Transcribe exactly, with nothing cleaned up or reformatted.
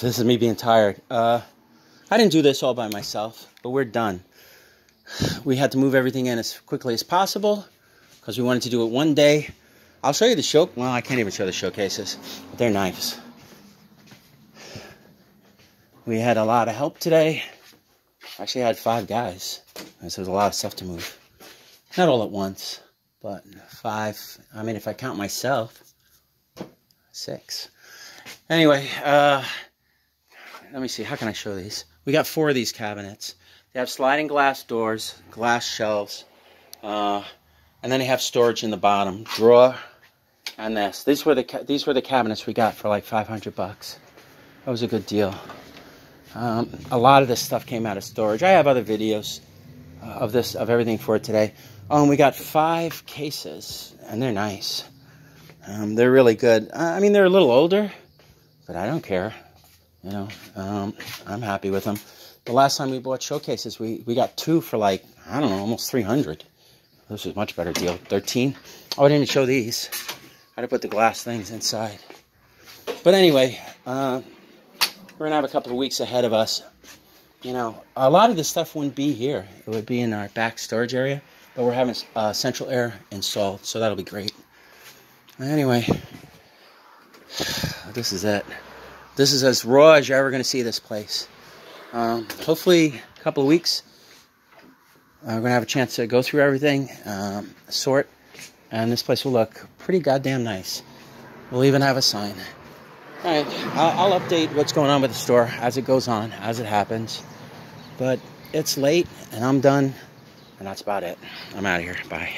This is me being tired. Uh, I didn't do this all by myself, but we're done. We had to move everything in as quickly as possible because we wanted to do it one day. I'll show you the show. Well, I can't even show the showcases. They're knives. We had a lot of help today. Actually, I had five guys. So there's a lot of stuff to move. Not all at once, but five. I mean, if I count myself, six. Anyway, uh, let me see. How can I show these? We got four of these cabinets. They have sliding glass doors, glass shelves, uh, and then they have storage in the bottom, drawer, and this. These were the these were the cabinets we got for like five hundred bucks. That was a good deal. Um, a lot of this stuff came out of storage. I have other videos uh, of this of everything for today. Oh, and we got five cases, and they're nice. Um, they're really good. I mean, they're a little older, but I don't care. You know, um, I'm happy with them. The last time we bought showcases, we, we got two for like, I don't know, almost three hundred. This was a much better deal, thirteen. Oh, I didn't even show these. I had to put the glass things inside. But anyway, uh, we're going to have a couple of weeks ahead of us. You know, a lot of this stuff wouldn't be here. It would be in our back storage area, but we're having uh, central air installed, so that'll be great. Anyway, this is it. This is as raw as you're ever going to see this place. Um, hopefully, a couple of weeks, I'm going to have a chance to go through everything, um, sort, and this place will look pretty goddamn nice. We'll even have a sign. All right, I'll, I'll update what's going on with the store as it goes on, as it happens. But it's late, and I'm done, and that's about it. I'm out of here. Bye.